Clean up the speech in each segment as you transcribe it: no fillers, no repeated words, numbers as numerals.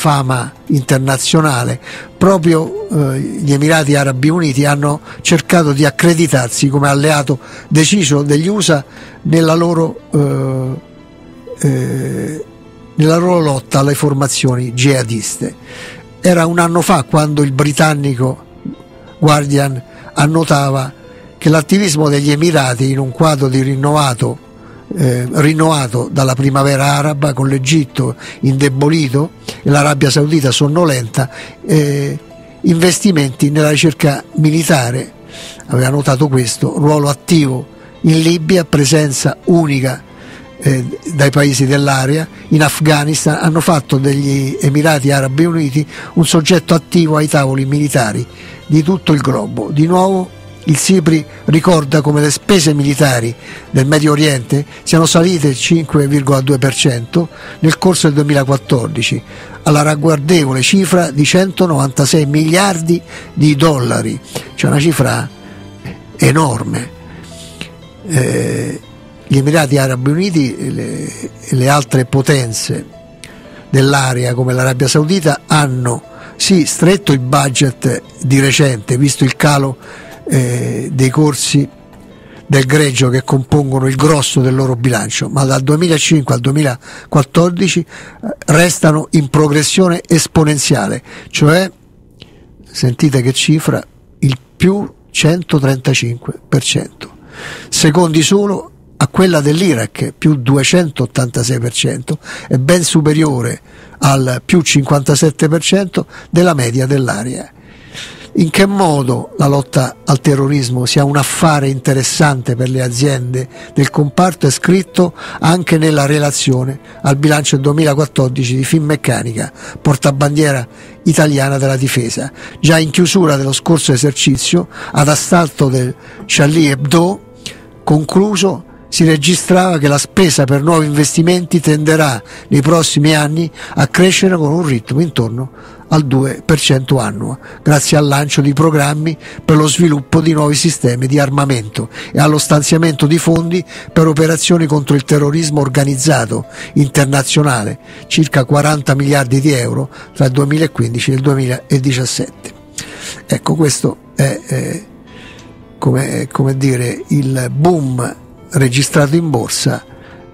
fama internazionale, proprio gli Emirati Arabi Uniti hanno cercato di accreditarsi come alleato deciso degli USA nella loro lotta alle formazioni jihadiste. Era un anno fa quando il britannico Guardian annotava che l'attivismo degli Emirati, in un quadro di rinnovato dalla primavera araba, con l'Egitto indebolito e l'Arabia Saudita sonnolenta, investimenti nella ricerca militare, aveva notato questo, ruolo attivo in Libia, presenza unica dai paesi dell'area, in Afghanistan, hanno fatto degli Emirati Arabi Uniti un soggetto attivo ai tavoli militari di tutto il globo. Di nuovo il SIPRI ricorda come le spese militari del Medio Oriente siano salite il 5,2% nel corso del 2014, alla ragguardevole cifra di 196 miliardi di dollari, cioè una cifra enorme. Gli Emirati Arabi Uniti e le altre potenze dell'area come l'Arabia Saudita hanno sì stretto il budget di recente, visto il calo dei corsi del greggio che compongono il grosso del loro bilancio, ma dal 2005 al 2014 restano in progressione esponenziale, cioè, sentite che cifra, il più 135%, secondi solo a quella dell'Iraq, più 286%, è ben superiore al più 57% della media dell'area. In che modo la lotta al terrorismo sia un affare interessante per le aziende del comparto è scritto anche nella relazione al bilancio 2014 di Finmeccanica, portabandiera italiana della difesa, già in chiusura dello scorso esercizio ad assalto del Charlie Hebdo concluso. Si registrava che la spesa per nuovi investimenti tenderà nei prossimi anni a crescere con un ritmo intorno al 2% annuo, grazie al lancio di programmi per lo sviluppo di nuovi sistemi di armamento e allo stanziamento di fondi per operazioni contro il terrorismo organizzato internazionale, circa 40 miliardi di euro tra il 2015 e il 2017. Ecco, questo è come dire, il boom registrato in borsa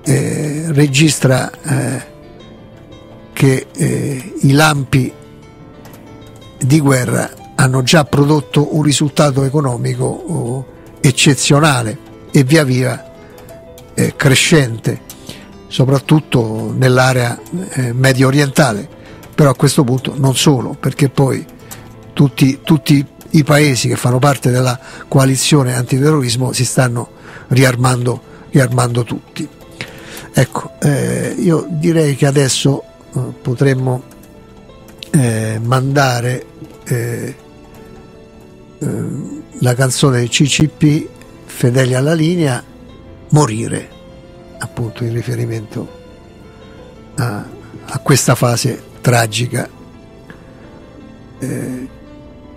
registra che i lampi di guerra hanno già prodotto un risultato economico eccezionale e via via crescente, soprattutto nell'area medio orientale, però a questo punto non solo, perché poi tutti i paesi che fanno parte della coalizione antiterrorismo si stanno riarmando tutti. Ecco, io direi che adesso potremmo mandare la canzone di CCP, Fedeli alla linea, Morire, appunto in riferimento a questa fase tragica.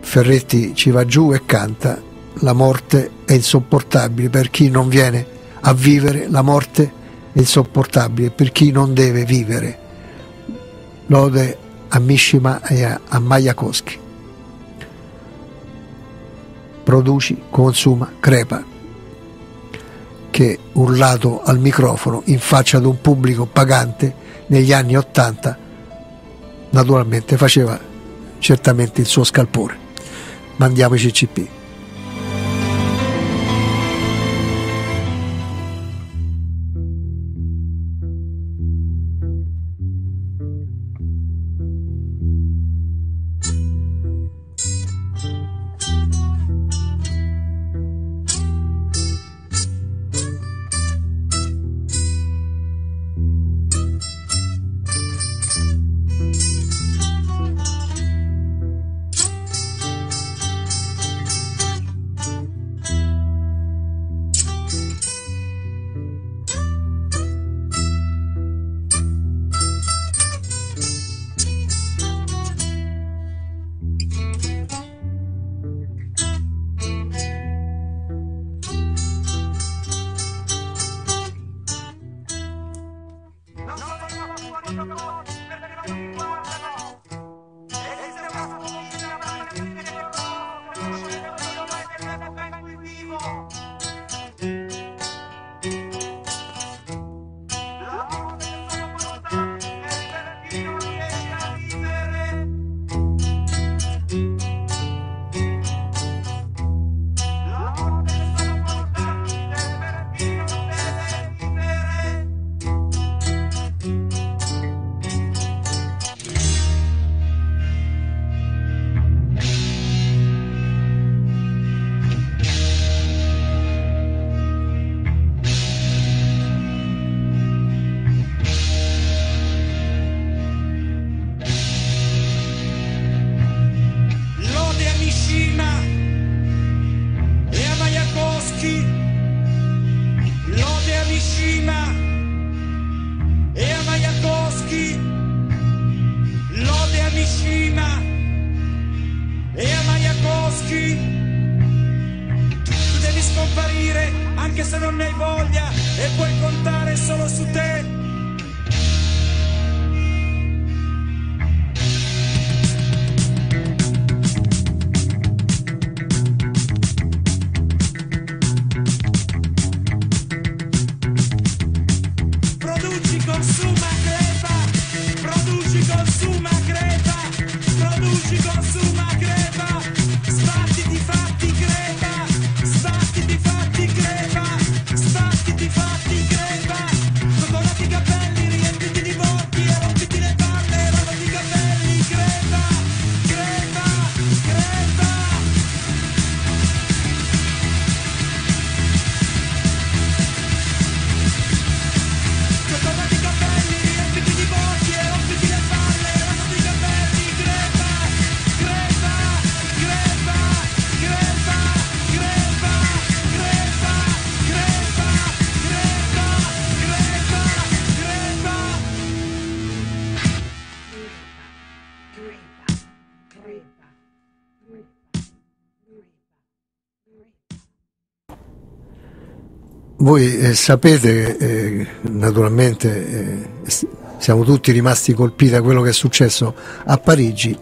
Ferretti ci va giù e canta: la morte è insopportabile per chi non viene a vivere, la morte è insopportabile per chi non deve vivere. Lode a Mishima e a Majakowski. Produci, consuma, crepa, che urlato al microfono in faccia ad un pubblico pagante negli anni '80 naturalmente faceva certamente il suo scalpore. Mandiamo i CCP. rischi, tu devi scomparire anche se non ne hai voglia e puoi contare solo su te. Voi sapete che naturalmente siamo tutti rimasti colpiti da quello che è successo a Parigi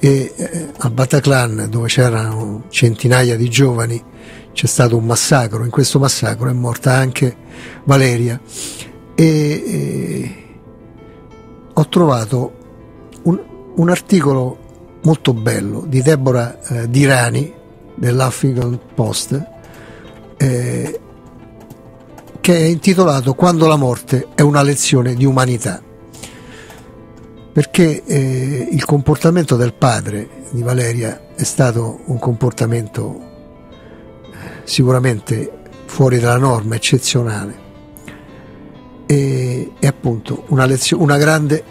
e a Bataclan, dove c'erano centinaia di giovani, c'è stato un massacro. In questo massacro è morta anche Valeria e ho trovato un articolo molto bello di Deborah Dirani dell'Huffington Post che è intitolato "Quando la morte è una lezione di umanità", perché il comportamento del padre di Valeria è stato un comportamento sicuramente fuori dalla norma, eccezionale, e appunto una grande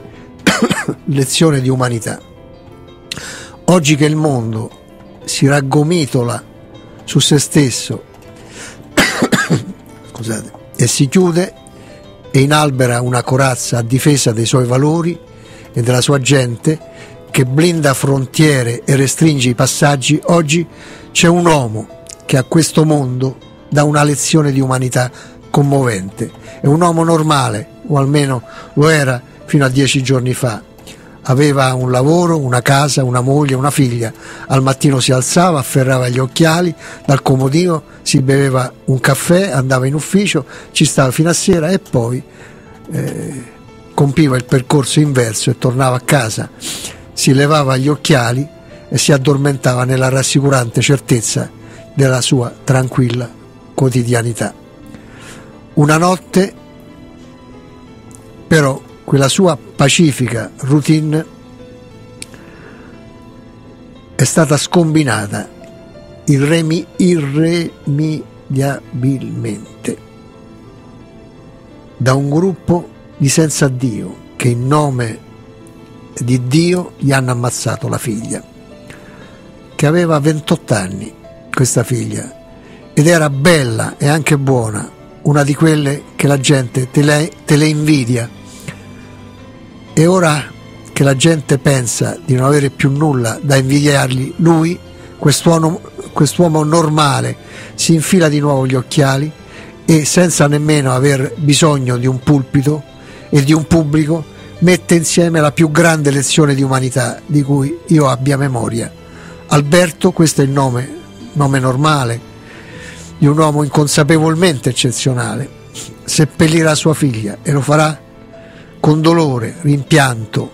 lezione di umanità. Oggi che il mondo si raggomitola su se stesso scusate, e si chiude e inalbera una corazza a difesa dei suoi valori e della sua gente che blinda frontiere e restringe i passaggi, oggi c'è un uomo che a questo mondo dà una lezione di umanità commovente. È un uomo normale, o almeno lo era fino a 10 giorni fa. Aveva un lavoro, una casa, una moglie, una figlia. Al mattino si alzava, afferrava gli occhiali dal comodino, si beveva un caffè, andava in ufficio, ci stava fino a sera e poi compiva il percorso inverso e tornava a casa. Si levava gli occhiali e si addormentava nella rassicurante certezza della sua tranquilla quotidianità. Una notte, però, quella sua pacifica routine è stata scombinata irrimediabilmente da un gruppo di senza Dio che in nome di Dio gli hanno ammazzato la figlia, che aveva 28 anni questa figlia, ed era bella e anche buona, una di quelle che la gente te le invidia. E ora che la gente pensa di non avere più nulla da invidiargli, lui, quest'uomo normale, si infila di nuovo gli occhiali e, senza nemmeno aver bisogno di un pulpito e di un pubblico, mette insieme la più grande lezione di umanità di cui io abbia memoria. Alberto, questo è il nome normale di un uomo inconsapevolmente eccezionale, seppellirà sua figlia e lo farà con dolore, rimpianto,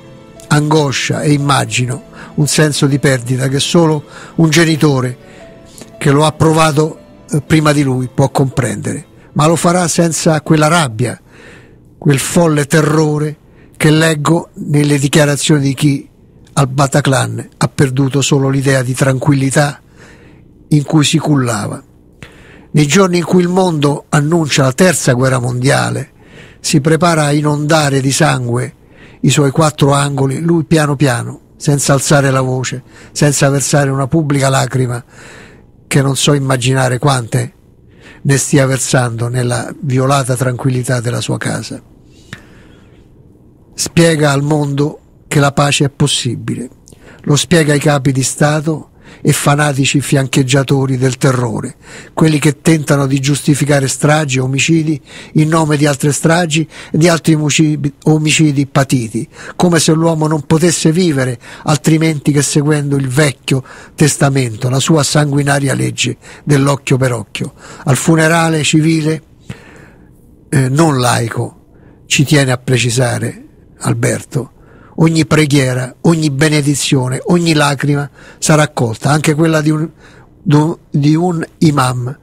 angoscia e, immagino, un senso di perdita che solo un genitore che lo ha provato prima di lui può comprendere. Ma lo farà senza quella rabbia, quel folle terrore che leggo nelle dichiarazioni di chi al Bataclan ha perduto solo l'idea di tranquillità in cui si cullava. Nei giorni in cui il mondo annuncia la terza guerra mondiale, si prepara a inondare di sangue i suoi 4 angoli, lui piano piano, senza alzare la voce, senza versare una pubblica lacrima, che non so immaginare quante ne stia versando nella violata tranquillità della sua casa, spiega al mondo che la pace è possibile, lo spiega ai capi di Stato e fanatici fiancheggiatori del terrore, quelli che tentano di giustificare stragi e omicidi in nome di altre stragi e di altri omicidi patiti, come se l'uomo non potesse vivere altrimenti che seguendo il Vecchio Testamento, la sua sanguinaria legge dell'occhio per occhio. Al funerale civile, non laico, ci tiene a precisare Alberto, ogni preghiera, ogni benedizione, ogni lacrima sarà accolta, anche quella di un imam.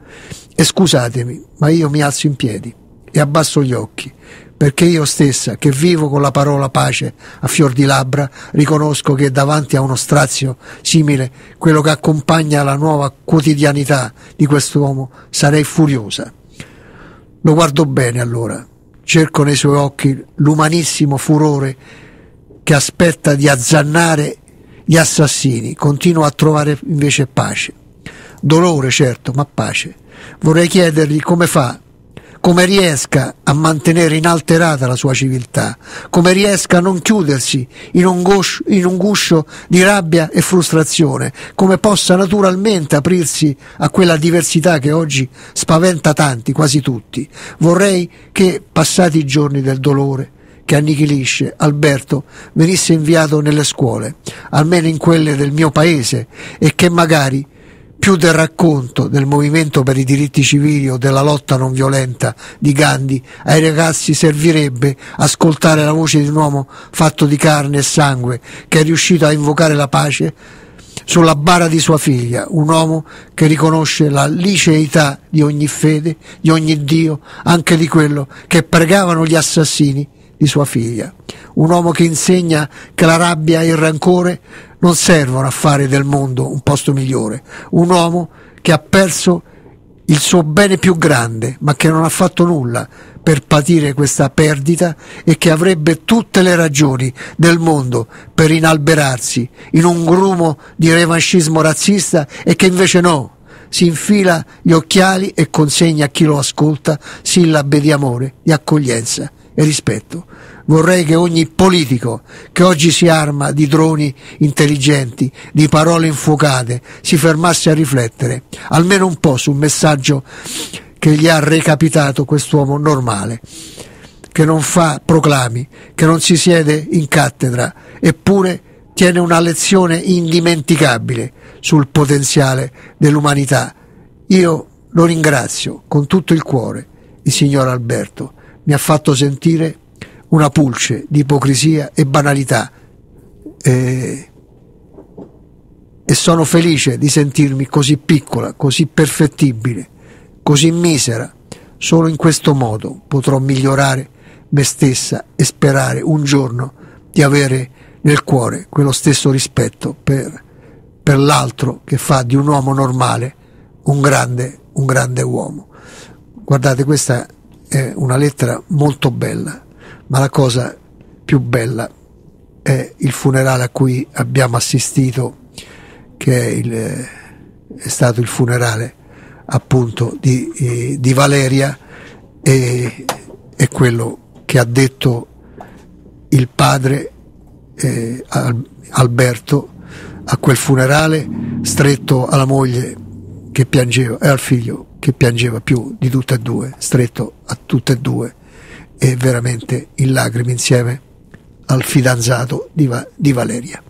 E scusatemi, ma io mi alzo in piedi e abbasso gli occhi, perché io stessa, che vivo con la parola pace a fior di labbra, riconosco che davanti a uno strazio simile, quello che accompagna la nuova quotidianità di quest'uomo, sarei furiosa. Lo guardo bene allora, cerco nei suoi occhi l'umanissimo furore che aspetta di azzannare gli assassini. Continuo a trovare invece pace, dolore certo, ma pace. Vorrei chiedergli come fa, come riesca a mantenere inalterata la sua civiltà, come riesca a non chiudersi in un guscio di rabbia e frustrazione, come possa naturalmente aprirsi a quella diversità che oggi spaventa tanti, quasi tutti. Vorrei che, passati i giorni del dolore che annichilisce, Alberto venisse inviato nelle scuole, almeno in quelle del mio paese, e che magari più del racconto del movimento per i diritti civili o della lotta non violenta di Gandhi, ai ragazzi servirebbe ascoltare la voce di un uomo fatto di carne e sangue, che è riuscito a invocare la pace sulla bara di sua figlia, un uomo che riconosce la liceità di ogni fede, di ogni Dio, anche di quello che pregavano gli assassini di sua figlia, un uomo che insegna che la rabbia e il rancore non servono a fare del mondo un posto migliore, un uomo che ha perso il suo bene più grande ma che non ha fatto nulla per patire questa perdita e che avrebbe tutte le ragioni del mondo per inalberarsi in un grumo di revanscismo razzista e che invece no, si infila gli occhiali e consegna a chi lo ascolta sillabe di amore, di accoglienza e rispetto. Vorrei che ogni politico che oggi si arma di droni intelligenti, di parole infuocate, si fermasse a riflettere almeno un po' sul messaggio che gli ha recapitato quest'uomo normale, che non fa proclami, che non si siede in cattedra, eppure tiene una lezione indimenticabile sul potenziale dell'umanità. Io lo ringrazio con tutto il cuore, il signor Alberto. Mi ha fatto sentire una pulce di ipocrisia e banalità e sono felice di sentirmi così piccola, così perfettibile, così misera. Solo in questo modo potrò migliorare me stessa e sperare un giorno di avere nel cuore quello stesso rispetto per l'altro che fa di un uomo normale un grande uomo. Guardate, questa è una lettera molto bella, ma la cosa più bella è il funerale a cui abbiamo assistito, che è stato il funerale appunto di Valeria, e quello che ha detto il padre Alberto a quel funerale, stretto alla moglie che piangeva e al figlio che piangeva più di tutte e due, stretto a tutte e due e veramente in lacrime insieme al fidanzato di Valeria.